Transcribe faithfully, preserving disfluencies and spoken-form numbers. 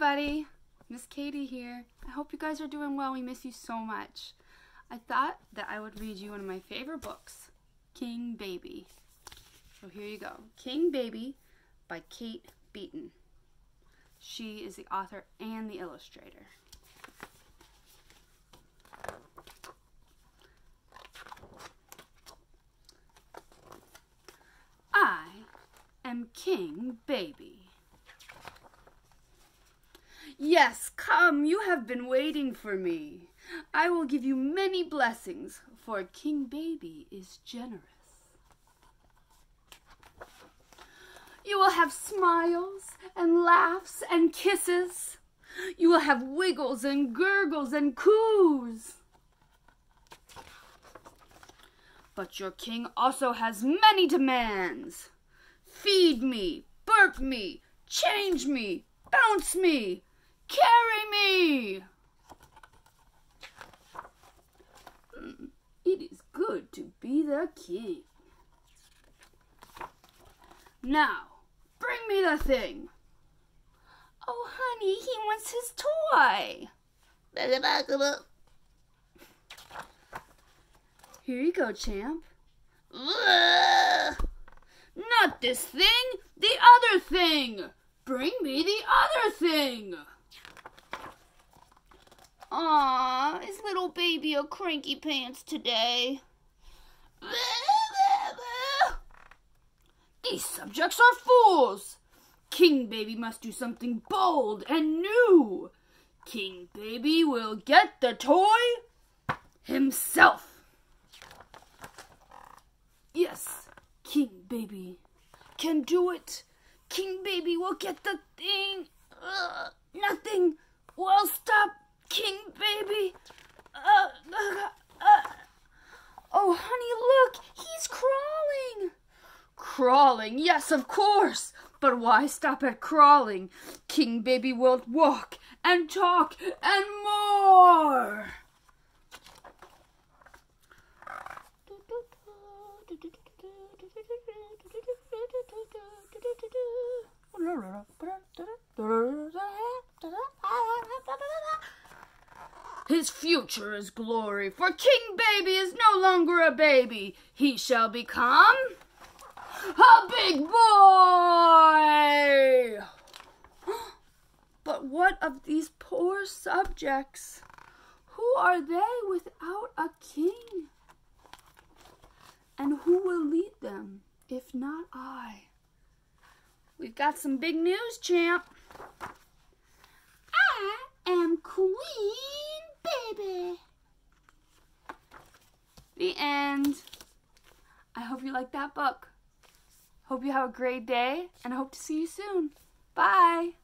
everybody, Miss Katie here. I hope you guys are doing well. We miss you so much. I thought that I would read you one of my favorite books, King Baby. So here you go. King Baby by Kate Beaton. She is the author and the illustrator. I am King Baby. Yes, come, you have been waiting for me. I will give you many blessings, for King Baby is generous. You will have smiles and laughs and kisses. You will have wiggles and gurgles and coos. But your king also has many demands. Feed me, burp me, change me, bounce me. Carry me! It is good to be the king. Now, bring me the thing. Oh, honey, he wants his toy. Here you go, champ. Not this thing, the other thing. Bring me the other thing. Aw, is little baby a cranky pants today? These subjects are fools. King Baby must do something bold and new. King Baby will get the toy himself. Yes, King Baby can do it. King Baby will get the thing. Ugh, nothing will stop King Baby. Uh, uh, uh. Oh, honey, look, he's crawling. Crawling, yes, of course. But why stop at crawling? King Baby will walk and talk and more. His future is glory, for King Baby is no longer a baby. He shall become a big boy. But what of these poor subjects? Who are they without a king? And who will lead them if not I? We've got some big news, champ. I am Queen Baby. The end. I hope you like that book. Hope you have a great day, and I hope to see you soon. Bye.